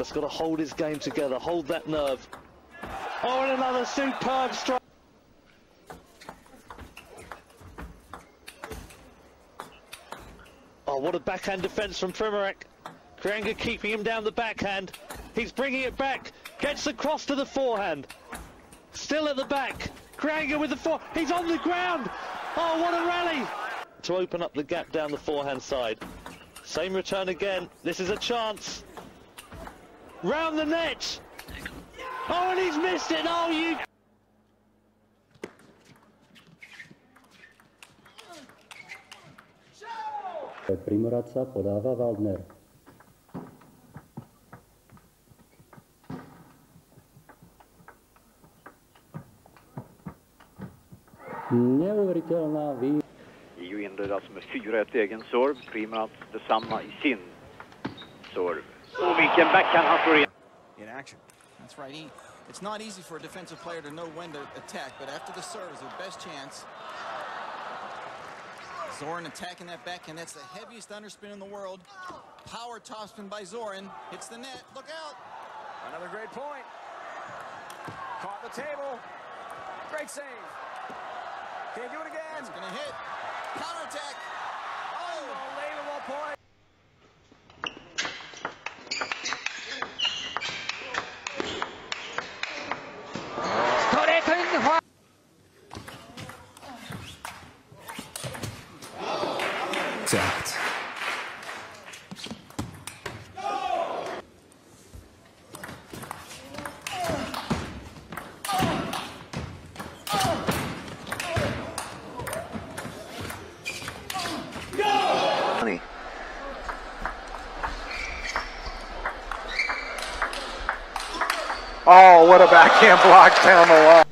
Just got to hold his game together, hold that nerve. Oh, and another superb strike. Oh, what a backhand defence from Primorac. Krueger keeping him down the backhand. He's bringing it back. Gets the cross to the forehand. Still at the back. Krueger with the forehand. He's on the ground. Oh, what a rally. To open up the gap down the forehand side. Same return again. This is a chance. Round the net. Oh, and he's missed it. Oh, you... Primoraca podává Waldner. EU inleder alltså med 4-1 egen serve. Primorac detsamma i sin serve. Och vilken backhand han får in. In action. That's right. It's not easy for a defensive player to know when to attack, but after the serve is the best chance. Zoran attacking that backhand. That's the heaviest underspin in the world. Power topspin by Zoran. Hits the net. Look out. Another great point. Caught the table. Great save. Can't do it again. It's going to hit. Counterattack. Unbelievable point. Exact. Oh, what a backhand block down the line.